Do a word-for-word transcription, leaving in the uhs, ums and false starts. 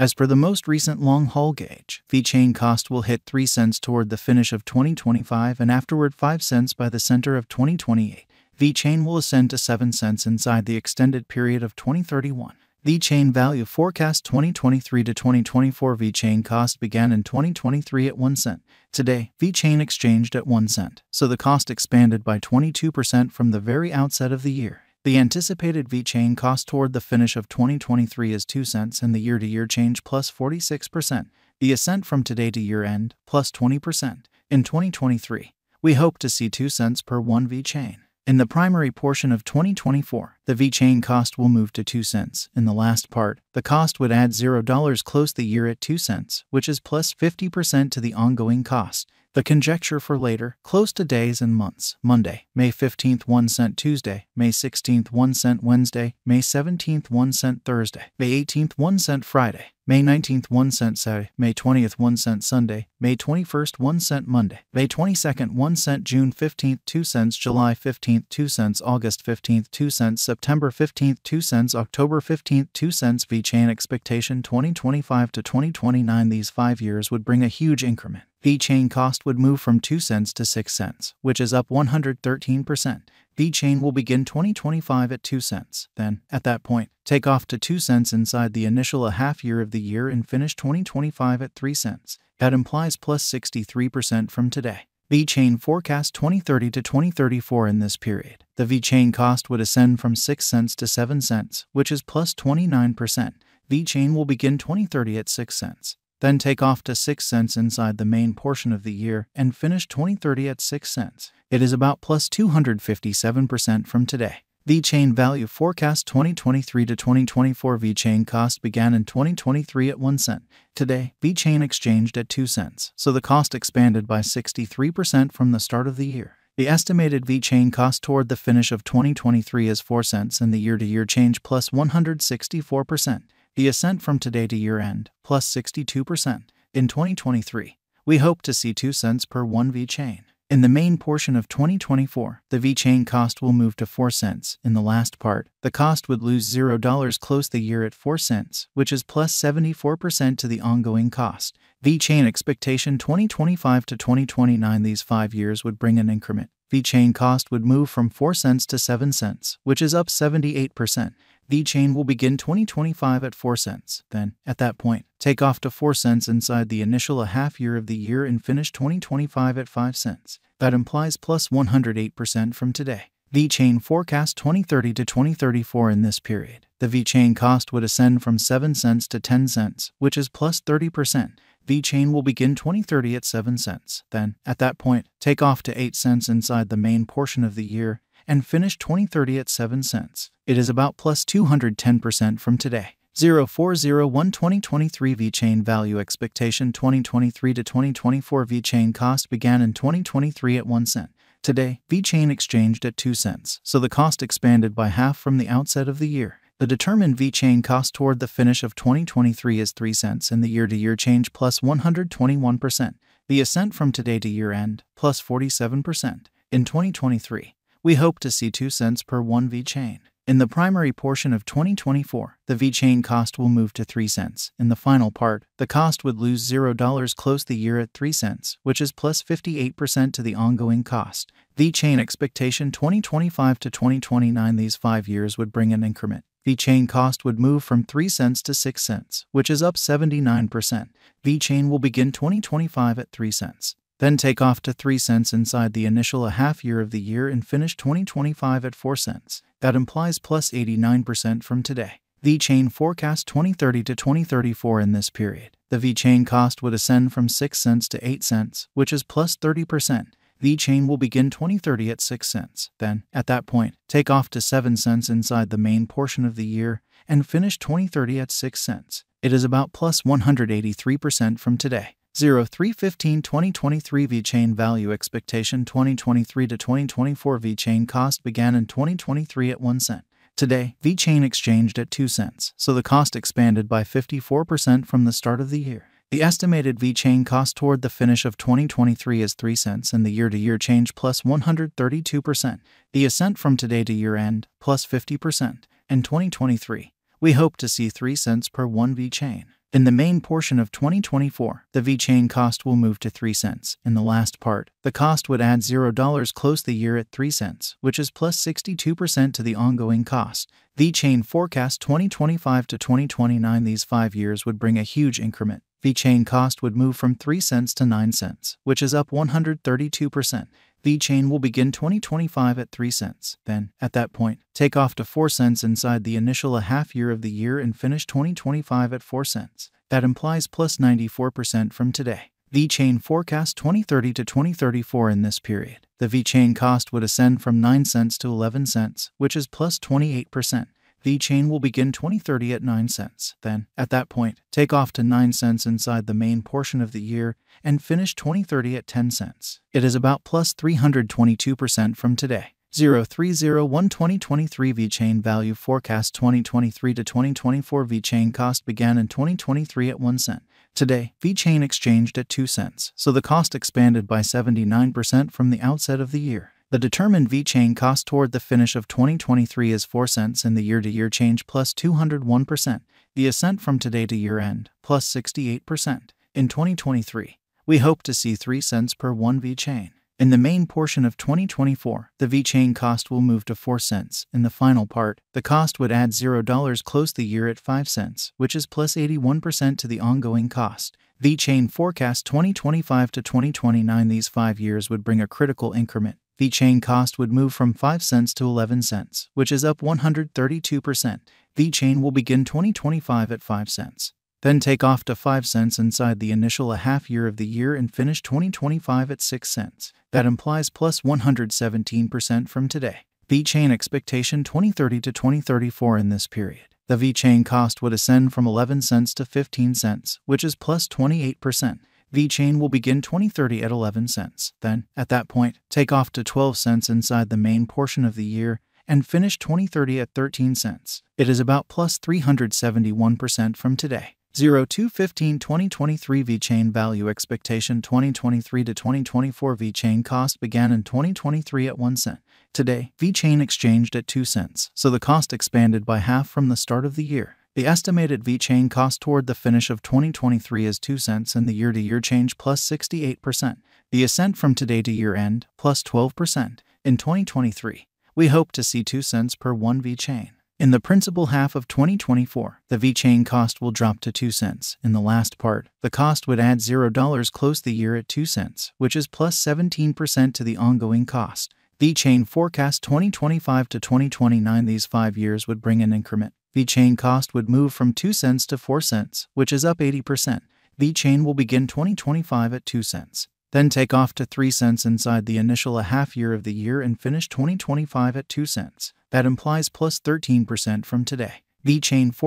As per the most recent long-haul gauge, VeChain cost will hit three cents toward the finish of twenty twenty-five and afterward five cents by the center of twenty twenty-eight. VeChain will ascend to seven cents inside the extended period of twenty thirty-one. VeChain value forecast twenty twenty-three to twenty twenty-four. VeChain cost began in twenty twenty-three at one cent. Today, VeChain exchanged at one cent, so the cost expanded by twenty-two percent from the very outset of the year. The anticipated VeChain cost toward the finish of twenty twenty-three is two cents and the year-to-year change plus forty-six percent. The ascent from today to year-end plus twenty percent. In twenty twenty-three, we hope to see two cents per one VeChain. In the primary portion of twenty twenty-four, the VeChain cost will move to two cents. In the last part, the cost would add zero dollars close the year at two cents, which is plus fifty percent to the ongoing cost. The conjecture for later, close to days and months: Monday, May fifteenth one cent, Tuesday, May sixteenth one cent, Wednesday, May seventeenth one cent, Thursday, May eighteenth one cent, Friday, May nineteenth one cent, Saturday, May twentieth one cent, Sunday, May twenty-first one cent, Monday, May twenty-second one cent, June fifteenth two cents, July fifteenth two cents, August fifteenth two cents, September fifteenth two cents, October fifteenth two cents. VeChain expectation twenty twenty-five to twenty twenty-nine. These five years would bring a huge increment. VeChain cost would move from two cents to six cents, which is up one hundred thirteen percent. VeChain will begin twenty twenty-five at two cents, then, at that point, take off to two cents inside the initial a half year of the year and finish twenty twenty-five at three cents. That implies plus sixty-three percent from today. VeChain forecast twenty thirty to twenty thirty-four. In this period, the VeChain cost would ascend from six cents to seven cents, which is plus twenty-nine percent. VeChain will begin twenty thirty at six cents. Then take off to six cents inside the main portion of the year and finish twenty thirty at six cents. It is about plus two hundred fifty-seven percent from today. VeChain value forecast twenty twenty-three to twenty twenty-four. VeChain cost began in twenty twenty-three at one cent. Today, VeChain exchanged at two cents, so the cost expanded by sixty-three percent from the start of the year. The estimated VeChain cost toward the finish of twenty twenty-three is four cents and the year-to-year change plus one hundred sixty-four percent. The ascent from today to year-end, plus sixty-two percent. In twenty twenty-three, we hope to see two cents per one VeChain. In the main portion of twenty twenty-four, the VeChain cost will move to four cents. In the last part, the cost would lose zero dollars close the year at four cents, which is plus seventy-four percent to the ongoing cost. VeChain expectation twenty twenty-five to twenty twenty-nine. These five years would bring an increment. VeChain cost would move from four cents to seven cents, which is up seventy-eight percent. VeChain will begin twenty twenty-five at four cents, then, at that point, take off to four cents inside the initial a half year of the year and finish twenty twenty-five at five cents. That implies plus one hundred eight percent from today. VeChain forecast twenty thirty to twenty thirty-four. In this period, the VeChain cost would ascend from seven cents to ten cents, which is plus thirty percent. VeChain will begin twenty thirty at seven cents, then, at that point, take off to eight cents inside the main portion of the year and finish twenty thirty at seven cents. It is about plus two hundred ten percent from today. zero four zero one twenty twenty-three VeChain value expectation twenty twenty-three to twenty twenty-four. VeChain cost began in twenty twenty-three at one cent. Today, VeChain exchanged at two cents, so the cost expanded by half from the outset of the year. The determined VeChain cost toward the finish of twenty twenty-three is three cents and the year-to-year change plus one hundred twenty-one percent. The ascent from today to year-end, plus forty-seven percent. In twenty twenty-three, we hope to see two cents per one VeChain. In the primary portion of twenty twenty-four, the VeChain cost will move to three cents. In the final part, the cost would lose zero dollars close the year at three cents, which is plus fifty-eight percent to the ongoing cost. VeChain expectation twenty twenty-five to twenty twenty-nine. These five years would bring an increment. VeChain cost would move from three cents to six cents, which is up seventy-nine percent. VeChain will begin twenty twenty-five at three cents. Then take off to three cents inside the initial a half year of the year and finish twenty twenty-five at four cents. That implies plus eighty-nine percent from today. VeChain forecast twenty thirty to twenty thirty-four. In this period, the VeChain cost would ascend from six cents to eight cents, which is plus thirty percent. VeChain will begin twenty thirty at six cents. Then, at that point, take off to seven cents inside the main portion of the year and finish twenty thirty at six cents. It is about plus one hundred eighty-three percent from today. zero three fifteen twenty twenty-three VeChain value expectation twenty twenty-three to twenty twenty-four. VeChain cost began in twenty twenty-three at one cent. Today, VeChain exchanged at two cents, so the cost expanded by fifty-four percent from the start of the year. The estimated VeChain cost toward the finish of twenty twenty-three is three cents and the year-to-year change plus one hundred thirty-two percent. The ascent from today to year-end, plus fifty percent. In twenty twenty-three, we hope to see three cents per one VeChain. In the main portion of twenty twenty-four, the VeChain cost will move to three cents. In the last part, the cost would add zero dollars, close the year at three cents, which is plus sixty-two percent to the ongoing cost. VeChain forecast twenty twenty-five to twenty twenty-nine. These five years would bring a huge increment. VeChain cost would move from three cents to nine cents, which is up one hundred thirty-two percent. VeChain will begin twenty twenty-five at three cents. Then, at that point, take off to four cents inside the initial a half year of the year and finish twenty twenty-five at four cents. That implies plus ninety-four percent from today. VeChain forecast twenty thirty to twenty thirty-four. In this period, the VeChain cost would ascend from nine cents to eleven cents, which is plus twenty-eight percent. VeChain will begin twenty thirty at nine cents. Then, at that point, take off to nine cents inside the main portion of the year and finish twenty thirty at ten cents. It is about plus three hundred twenty-two percent from today. zero three zero one twenty twenty-three VeChain value forecast twenty twenty-three to twenty twenty-four. VeChain cost began in twenty twenty-three at one cent. Today, VeChain exchanged at two cents, so the cost expanded by seventy-nine percent from the outset of the year. The determined VeChain cost toward the finish of twenty twenty-three is four cents in the year-to-year change plus two hundred one percent, the ascent from today to year-end plus sixty-eight percent. In twenty twenty-three, we hope to see three cents per one VeChain. In the main portion of twenty twenty-four, the VeChain cost will move to four cents. In the final part, the cost would add zero dollars, close the year at five cents, which is plus eighty-one percent to the ongoing cost. VeChain forecast twenty twenty-five to twenty twenty-nine. These five years would bring a critical increment. VeChain cost would move from five cents to eleven cents, which is up one hundred thirty-two percent. VeChain will begin twenty twenty-five at five cents. Then take off to five cents inside the initial a half year of the year and finish twenty twenty-five at six cents. That implies plus one hundred seventeen percent from today. VeChain expectation twenty thirty to twenty thirty-four. In this period, the VeChain cost would ascend from eleven cents to fifteen cents, which is plus twenty-eight percent. VeChain will begin twenty thirty at eleven cents. Then, at that point, take off to twelve cents inside the main portion of the year and finish twenty thirty at thirteen cents. It is about plus three hundred seventy-one percent from today. zero two fifteen twenty twenty-three VeChain value expectation twenty twenty-three to twenty twenty-four. VeChain cost began in twenty twenty-three at one cent. Today, VeChain exchanged at two cents, so the cost expanded by half from the start of the year. The estimated VeChain cost toward the finish of twenty twenty-three is two cents in the year-to-year change plus sixty-eight percent, the ascent from today to year-end plus twelve percent. In twenty twenty-three, we hope to see two cents per one VeChain. In the principal half of twenty twenty-four, the VeChain cost will drop to two cents. In the last part, the cost would add zero dollars, close the year at two cents, which is plus seventeen percent to the ongoing cost. VeChain forecast twenty twenty-five to twenty twenty-nine. These five years would bring an increment. VeChain cost would move from two cents to four cents, which is up eighty percent. VeChain will begin twenty twenty-five at two cents. Then take off to three cents inside the initial a half year of the year and finish twenty twenty-five at two cents. That implies plus thirteen percent from today. VeChain forecast